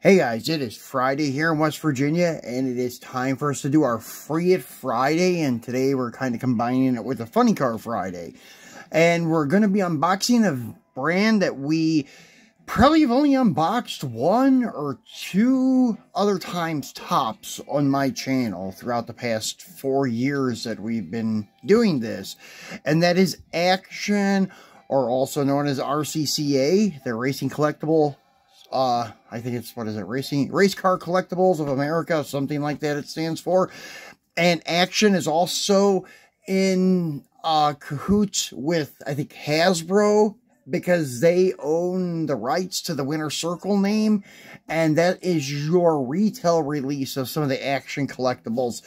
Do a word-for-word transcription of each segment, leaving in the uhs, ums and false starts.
Hey guys, it is Friday here in West Virginia, and it is time for us to do our Free It Friday, and today we're kind of combining it with a Funny Car Friday. And we're going to be unboxing a brand that we probably have only unboxed one or two other times tops on my channel throughout the past four years that we've been doing this, and that is Action, or also known as R C C A, the Racing Collectible Uh, I think it's, what is it, Racing, Race Car Collectibles of America, something like that it stands for. And Action is also in uh, cahoots with, I think, Hasbro, because they own the rights to the Winner's Circle name. And that is your retail release of some of the Action collectibles.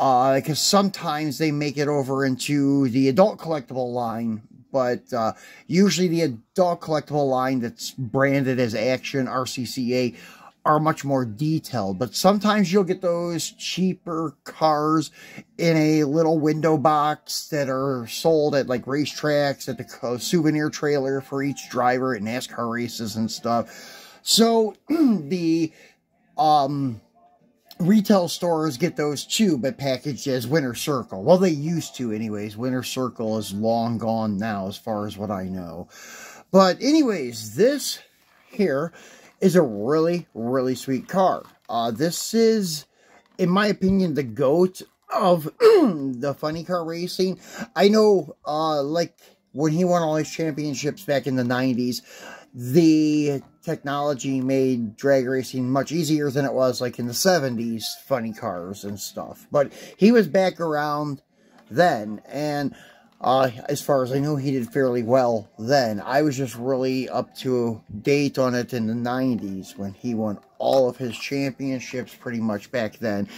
Uh, because sometimes they make it over into the adult collectible line. But uh, usually the adult collectible line that's branded as Action, R C C A, are much more detailed. But sometimes you'll get those cheaper cars in a little window box that are sold at like racetracks, at the souvenir trailer for each driver at NASCAR races and stuff. So the um, retail stores get those too, but packaged as Winner's Circle. Well, they used to anyways. Winner's Circle is long gone now, as far as what I know. But anyways, this here is a really, really sweet car. Uh, this is, in my opinion, the GOAT of the funny car racing. I know, uh, like, when he won all his championships back in the nineties, the technology made drag racing much easier than it was like in the seventies, funny cars and stuff. But he was back around then, and uh, as far as I know, he did fairly well then. I was just really up to date on it in the nineties when he won all of his championships pretty much back then.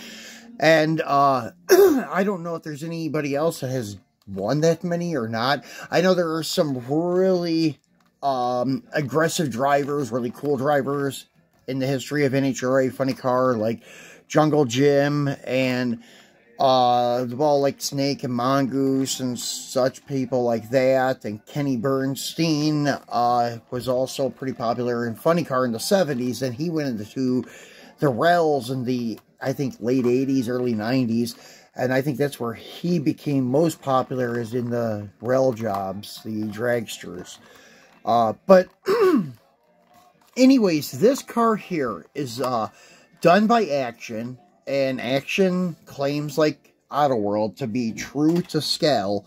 And uh, I don't know if there's anybody else that has won that many or not. I know there are some really Um, aggressive drivers, really cool drivers in the history of N H R A funny car, like Jungle Jim and uh, well, like Snake and Mongoose and such people like that. And Kenny Bernstein uh, was also pretty popular in funny car in the seventies, and he went into the rails in the, I think, late eighties, early nineties. And I think that's where he became most popular, is in the rail jobs, the dragsters. Uh, but, anyways, this car here is uh, done by Action, and Action claims, like Auto World, to be true to scale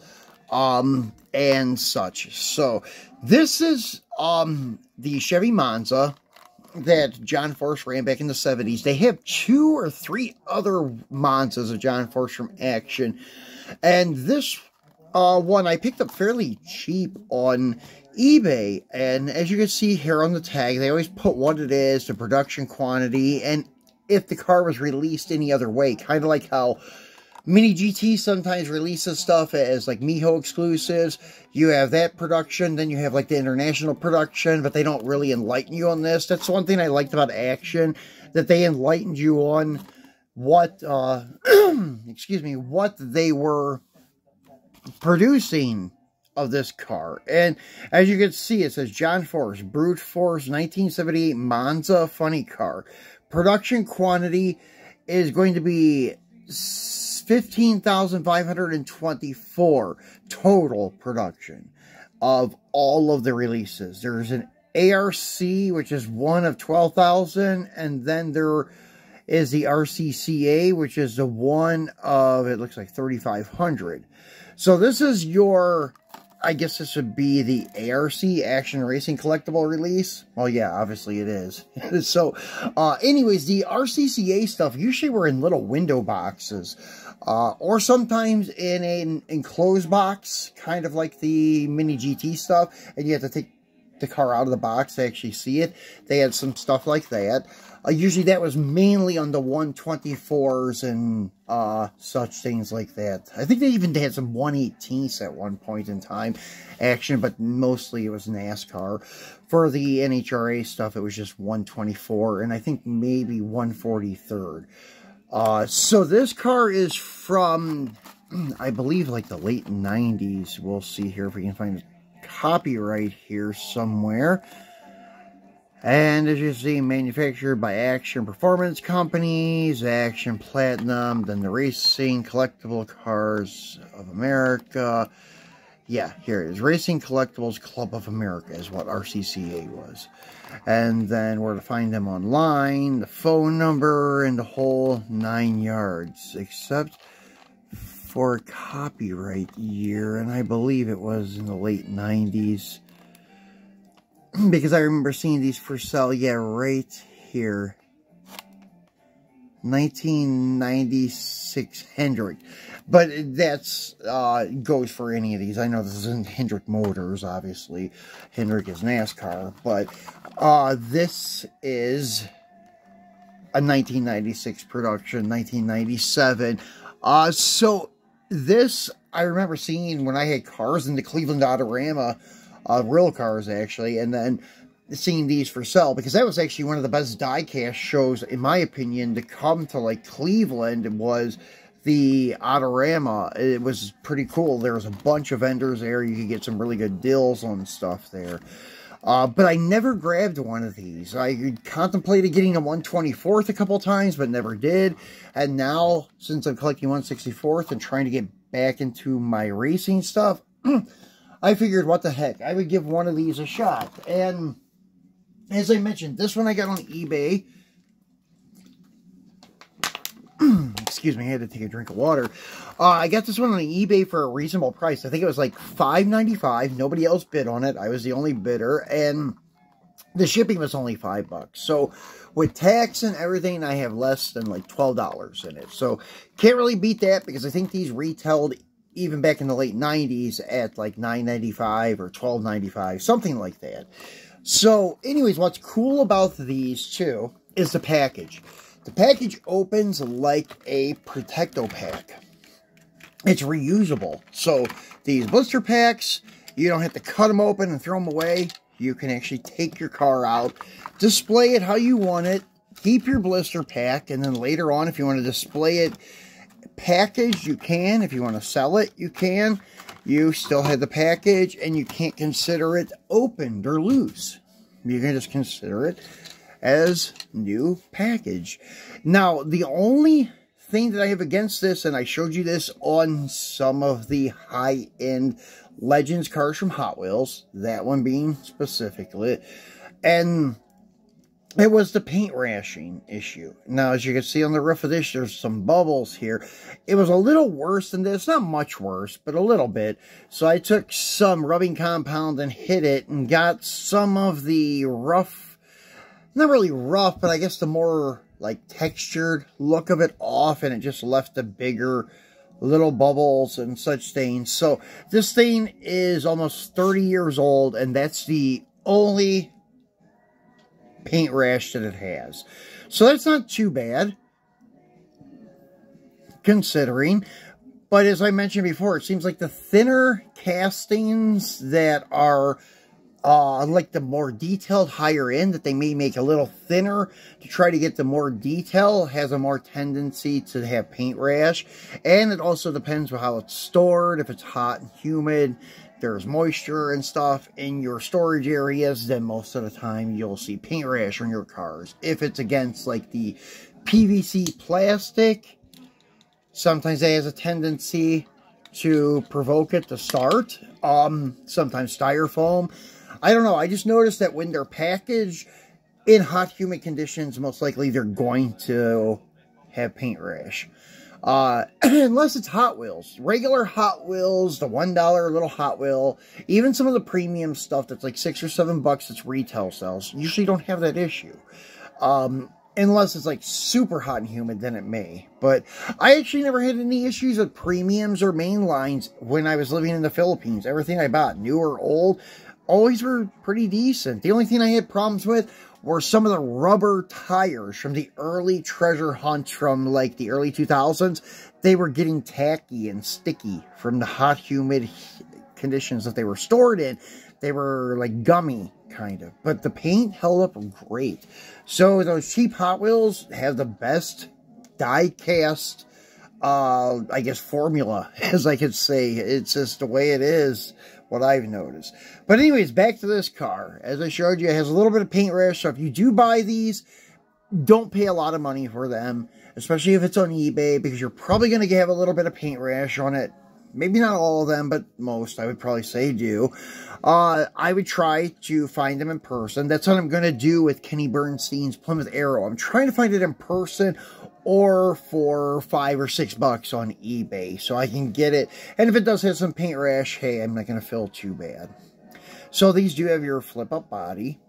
um, and such. So, this is um, the Chevy Monza that John Force ran back in the seventies. They have two or three other Monzas of John Force from Action, and this uh, one I picked up fairly cheap on eBay, and as you can see here on the tag, they always put what it is, the production quantity, and if the car was released any other way, kind of like how Mini G T sometimes releases stuff as like Miho exclusives. You have that production, then you have like the international production, but they don't really enlighten you on this. That's one thing I liked about Action, that they enlightened you on what uh excuse me, what they were producing of this car. And as you can see, it says John Force, Brute Force nineteen seventy-eight Monza funny car. Production quantity is going to be fifteen thousand five hundred twenty-four total production of all of the releases. There's an A R C, which is one of twelve thousand, and then there is the R C C A, which is the one of, it looks like thirty-five hundred. So this is your, I guess this would be the A R C, Action Racing Collectible release. Well, yeah, obviously it is. So, uh, anyways, the R C C A stuff usually were in little window boxes. Uh, or sometimes in an enclosed box, kind of like the Mini G T stuff. And you have to take the car out of the box to actually see it. They had some stuff like that. Uh, usually that was mainly on the one twenty-fours and uh, such things like that. I think they even had some one eighteenths at one point in time, Action, but mostly it was NASCAR. For the N H R A stuff, it was just one twenty-four and I think maybe one forty-third. Uh, so this car is from, I believe, like the late nineties. We'll see here if we can find a copyright here somewhere. And as you see, manufactured by Action Performance Companies, Action Platinum, then the Racing Collectible Cars of America. Yeah, here it is. Racing Collectibles Club of America is what R C C A was. And then where to find them online, the phone number, and the whole nine yards. Except for copyright year, and I believe it was in the late nineties. Because I remember seeing these for sale, yeah, right here. nineteen ninety-six Hendrick. But that's, uh, goes for any of these. I know this isn't Hendrick Motors, obviously. Hendrick is NASCAR. But, uh, this is a nineteen ninety-six production, nineteen ninety-seven. Uh, so, this I remember seeing when I had cars in the Cleveland Autorama. Uh, real cars, actually, and then seeing these for sale, because that was actually one of the best diecast shows, in my opinion, to come to, like, Cleveland was the Autorama. It was pretty cool. There was a bunch of vendors there. You could get some really good deals on stuff there. Uh, but I never grabbed one of these. I contemplated getting a one twenty-fourth a couple times, but never did. And now, since I'm collecting one sixty-fourth and trying to get back into my racing stuff, I figured, what the heck, I would give one of these a shot. And as I mentioned, this one I got on eBay. Excuse me, I had to take a drink of water. Uh, I got this one on eBay for a reasonable price. I think it was like five ninety-five. Nobody else bid on it. I was the only bidder. And the shipping was only five bucks. So with tax and everything, I have less than like twelve dollars in it. So can't really beat that, because I think these retailed even back in the late nineties at like nine ninety-five or twelve ninety-five, something like that. So anyways, what's cool about these two is the package. The package opens like a Protecto pack. It's reusable. So these blister packs, you don't have to cut them open and throw them away. You can actually take your car out, display it how you want it, keep your blister pack, and then later on, if you want to display it package, you can. If you want to sell it, you can. You still have the package, and you can't consider it opened or loose. You can just consider it as new package. Now, the only thing that I have against this, and I showed you this on some of the high-end Legends cars from Hot Wheels, that one being specifically, and it was the paint rashing issue. Now, as you can see on the roof of this, there's some bubbles here. It was a little worse than this. Not much worse, but a little bit. So I took some rubbing compound and hit it and got some of the rough, not really rough, but I guess the more like textured look of it off, and it just left the bigger little bubbles and such stains. So this thing is almost thirty years old, and that's the only paint rash that it has. So that's not too bad, considering. But as I mentioned before, it seems like the thinner castings that are uh, like the more detailed higher end, that they may make a little thinner to try to get the more detail, has a more tendency to have paint rash. And it also depends on how it's stored. If it's hot and humid, there's moisture and stuff in your storage areas, then most of the time you'll see paint rash on your cars. If it's against like the P V C plastic, sometimes that has a tendency to provoke it to start. Um, sometimes styrofoam. I don't know. I just noticed that when they're packaged in hot, humid conditions, most likely they're going to have paint rash. Uh, unless it's Hot Wheels. Regular Hot Wheels, the one dollar little Hot Wheel, even some of the premium stuff that's like six or seven bucks that's retail sales, usually don't have that issue. Um, unless it's like super hot and humid, then it may. But I actually never had any issues with premiums or main lines when I was living in the Philippines. Everything I bought, new or old, always were pretty decent. The only thing I had problems with were some of the rubber tires from the early treasure hunts from like the early two thousands. They were getting tacky and sticky from the hot, humid conditions that they were stored in. They were like gummy, kind of. But the paint held up great. So those cheap Hot Wheels have the best die-cast, uh, I guess, formula, as I could say. It's just the way it is. what I've noticed. But anyways, back to this car. As I showed you, it has a little bit of paint rash, so if you do buy these, don't pay a lot of money for them, especially if it's on eBay, because you're probably going to have a little bit of paint rash on it. Maybe not all of them, but most, I would probably say, do. Uh, I would try to find them in person. That's what I'm going to do with Kenny Bernstein's Plymouth Arrow. I'm trying to find it in person or for five or six bucks on eBay so I can get it. And if it does have some paint rash, hey, I'm not going to feel too bad. So these do have your flip-up body.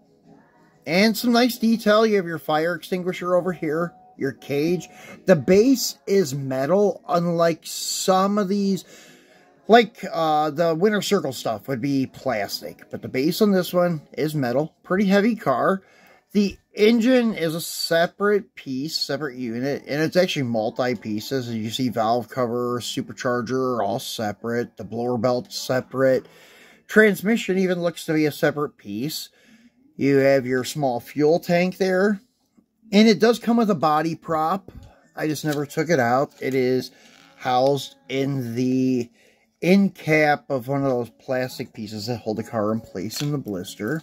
And some nice detail. You have your fire extinguisher over here. Your cage. The base is metal, unlike some of these, like uh, the Winner's Circle stuff would be plastic, but the base on this one is metal. Pretty heavy car. The engine is a separate piece, separate unit, and it's actually multi-pieces. As you see, valve cover, supercharger, all separate. The blower belt separate. Transmission even looks to be a separate piece. You have your small fuel tank there. And it does come with a body prop. I just never took it out. It is housed in the end cap of one of those plastic pieces that hold the car in place in the blister.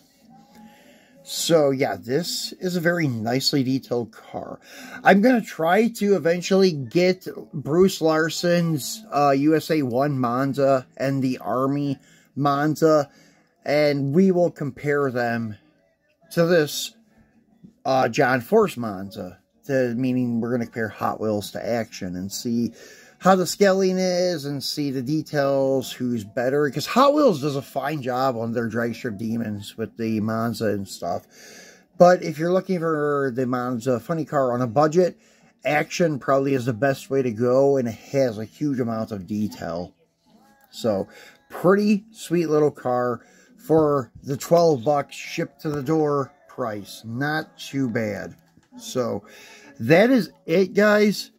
So, yeah, this is a very nicely detailed car. I'm going to try to eventually get Bruce Larson's uh, U S A One Monza and the Army Monza, and we will compare them to this Uh, John Force Monza, to, meaning we're going to compare Hot Wheels to Action and see how the scaling is and see the details, who's better. Because Hot Wheels does a fine job on their Dragstrip Demons with the Monza and stuff. But if you're looking for the Monza funny car on a budget, Action probably is the best way to go, and it has a huge amount of detail. So, pretty sweet little car for the twelve bucks shipped to the door price. Not too bad. So that is it, guys.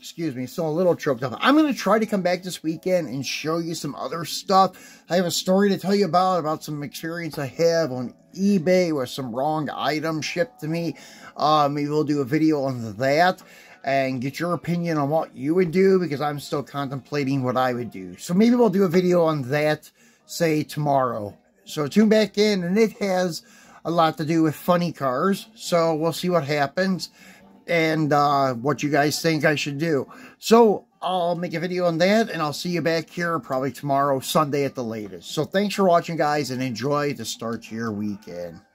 Excuse me, still a little choked up. I'm going to try to come back this weekend and show you some other stuff. I have a story to tell you about, about some experience I have on eBay with some wrong items shipped to me. Uh, maybe we'll do a video on that and get your opinion on what you would do, because I'm still contemplating what I would do. So maybe we'll do a video on that, say, tomorrow. So tune back in, and it has a lot to do with funny cars. So we'll see what happens and uh, what you guys think I should do. So I'll make a video on that, and I'll see you back here probably tomorrow, Sunday at the latest. So thanks for watching, guys, and enjoy the start to your weekend.